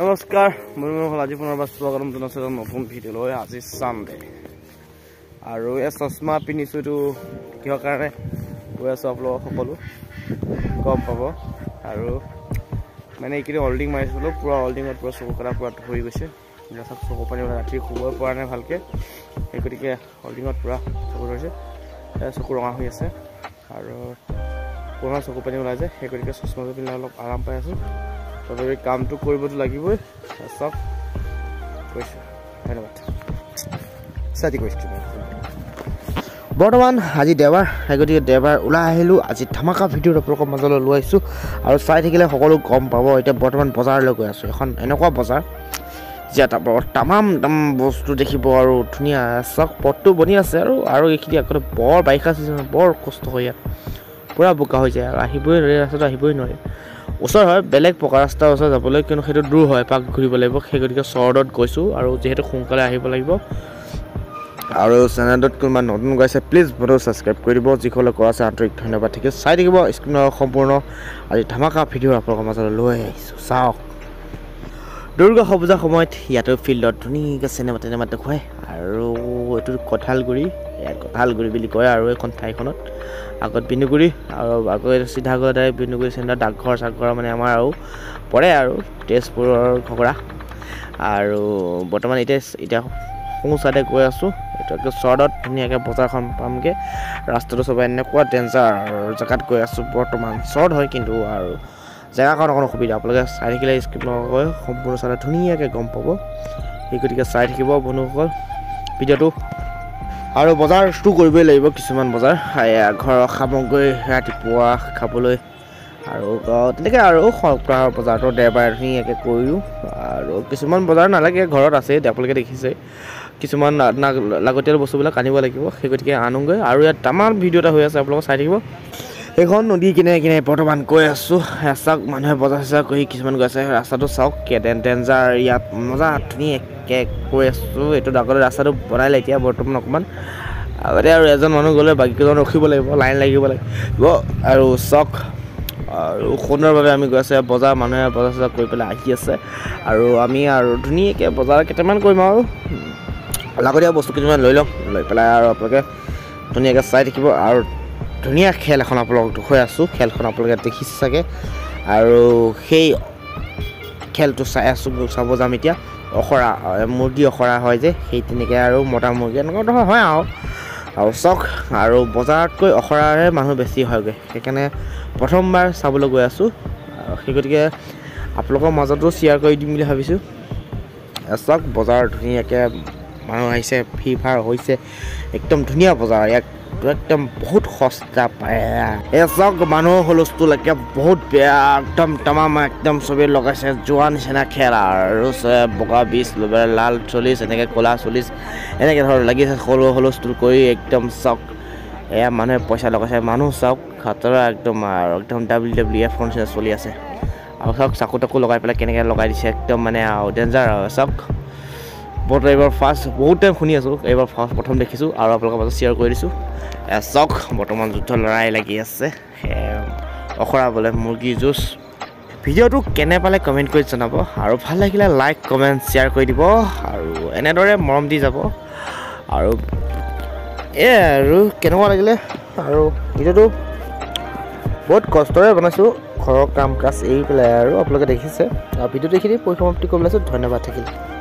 नमस्कार मुर्मूल आज पुनर्बार स्वागतम जनासेरा नफुन भिडियो लय आज सानडे आरो ए चश्मा पिनिसु किय कारणे ओया सब लोग সকলো কম পাব आरो माने इकिरे होल्डिंग मारिसलो पुरा होल्डिंग पुरा सखरा पुरा धरि গৈছে या सब सखो पानी राति खुबो पुरा ने ভালকে एकटिके होल्डिंग पुरा सखो হৈছে सखो ৰঙা হৈ আছে आरो पुरा सखो पानी ওলাই যায় एकटिके চশমা পিন্ধা অলপ আৰাম পাই আছো তবে কাম তো করবতো লাগিবই সব কইছো ধন্যবাদ সাথী কইছো বর্তমান আজি দেবার আগতিকে দেবার উলা আহিলু আজি ধামাকা ভিডিও ৰপৰক মজল লুৱাইছো আৰু চাই থাকিলে সকলো গম পাব এটা বৰ্তমান বজাৰ লৈ গৈ আছো এখন এনেকুৱা বজাৰ যে তামাম দম বস্তু দেখিব আৰু ধুনিয়া সক পটটো বনি আছে আৰু আৰু এখিনি আকৰে বৰ বাইকা সিজন বৰ কষ্ট হয় পুৰা বোকা হৈ যায় আহিবই ৰাস্তা আহিবই নহয় ওসৰ হয় বেলেগ পকা ৰাস্তা ওসৰ যাবলৈ কিন্তু হেতু দূৰ হয় পাক ঘুৰিব লাগিব হেগৰিকে সৰডত গৈছো আৰু যেহেতু খুনকালে আহিব লাগিব আৰু চ্যানেলত কোনবা নতুন গৈছে প্লিজ বড় সাবস্ক্ৰাইব কৰিব জিখলে কৰাছে আন্তৰিক ধন্যবাদ ঠিক আছে চাই থাকিব স্ক্ৰিনৰ সম্পূৰ্ণ আজি ধামাকা ভিডিও আপোনাক মাজলৈ লৈ আহিছো চাওক দুৰ্গা হবজা সময়ত ইয়াতো ফিল্ডত ধুনীয়াকৈ সিনেমা তেনে মাত্ৰ হয় আৰু এটো কঠালগুৰি এ কঠালগুৰি বুলি কয় আৰু এখন ঠাইখনত আগত বিনুগুৰি আৰু আগৰ সিধা গদাই বিনুগুৰি সেনা ডাকঘৰ সাগৰ মানে আমাৰ আৰু পৰে আৰু তেজপুৰৰ খগৰা আৰু বৰ্তমান এটা পৌঁছাতে গৈ আছো এটাকে শৰ্টত ধুনিয়াকে বজাৰখন পামকে ৰাস্তাটো সবাই এনেকুৱা ডেঞ্জাৰ জকাত গৈ আছো বৰ্তমান শৰ্ট হয় কিন্তু আৰু জায়গাখন কোনো সুবিধা আপোনালোকে চাই থাকিলে স্কিপ নকৰি সম্পূৰ্ণ চালে ধুনিয়াকে গম পাব এইগতিকে চাই থাকিব বন্ধুসকল ভিডিওটো আৰু বজাৰ শুৰু কৰিবই লাগিব কিছুমান বজাৰ ঘৰৰ সামগ্ৰী ৰাতিপুৱা খাবলৈ আৰু তেনেকৈ আৰু সপ্তাহ বজাৰটো দেবাৰখিনি একে কৰিও আৰু কিছুমান বজাৰ নালাগে ঘৰত আছে আপোনালোকে দেখিছে কিছুমান লাগতিয়াল বস্তুবিলাক আনিব লাগিব সেইগতিকে আনোগৈ আৰু ইয়াত তামাম ভিডিঅ' এটা হৈ আছে আপোনালোকে চাই থাকিব এখন নদী কিনাৰে কিনাৰে বৰ্তমান গৈ আছো চাওক মানুহে বজাৰ চজাৰ কৰি কিছুমান গৈ আছে ৰাস্তাটো চাওক ডেঞ্জাৰ ইয়াত মজা ধুনীয়া কেক গৈ আছো এইটো ডাঙৰ ৰাস্তাটো বনাই লাই এতিয়া বৰ্তমান অকমান আগতে আৰু এজন মানুহ গ'লে বাকীজন ৰখিব লাগিব লাইন লাগিব লাগিব আৰু চাওক আৰু সুন্দৰভাৱে আমি গৈ আছে বজাৰ মানুহে বজাৰ চজাৰ কৰি পেলাই আহি আছে আৰু আমি আৰু ধুনীয়াকৈ বজাৰ কেইটামান কৰিম আৰু লাগতীয়া বস্তু কিছুমান লৈ লওক লৈ পেলাই আৰু আপোনালোকে ধুনীয়াকৈ চাই থাকিব আৰু ধুনীয়া খেল এখন আপোনালোক দেখুৱাই আছো খেলখন আপোনালোকে দেখিছে চাগে আৰু সেই খেলটো চাই আছো চাব যাম এতিয়া অখৰা মুৰ্গী অখৰা হয় যে সেই তেনেকৈ আৰু মতা মুৰ্গী এনেকুৱা ধৰণৰ হয় আৰু চক আৰু বজাৰতকৈ অখৰাৰে মানুহ বেছি হয়গৈ সেইকাৰণে প্ৰথমবাৰ চাবলৈ গৈ আছো সেই গতিকে আপোনালোকৰ মাজতো শ্বেয়াৰ কৰি দিম বুলি ভাবিছোঁ চক বজাৰ ধুনীয়াকৈ মানুহ আহিছে ফ্ৰী ফায়াৰ হৈছে একদম ধুনীয়া বজাৰ ইয়াক एकदम बहुत सस्ता पाया सब मानव हलस्तुल बहुत एकदम तमाम एकदम सब लगे जोआ निचना खेला बगा 20 लाल 40 एने कला 40 एने लगे हलस्तुल एकदम चौक ए मानुए पैसा लगे मानु चौक खतरा एकदम एकदम WWF फंक्शन चलि आसे और सब चाकू टाकू लगे पे के लगे दी एकदम मानने डेन्जार चौक बहुत एबार फास्ट बहुत टाइम शुनी आसो एबार फास्ट प्रथम देखी और अपना शेयर कर दूँ चौक बर्तमान युद्ध लड़ाई लगी अखरा बोले मुर्गी जूस भिडिओ केने पाले कमेंट कर जाना और भल लगे लाइक कमेंट शेयर कर दी और एनेदरे मरम दी जा लगे और भिडिओ बहुत कष्ट बनाई घर कम काज एरी पे और अपने देखिसे भिडिओ देखिए परिसमाप्ति कर धन्यवाद थकिल।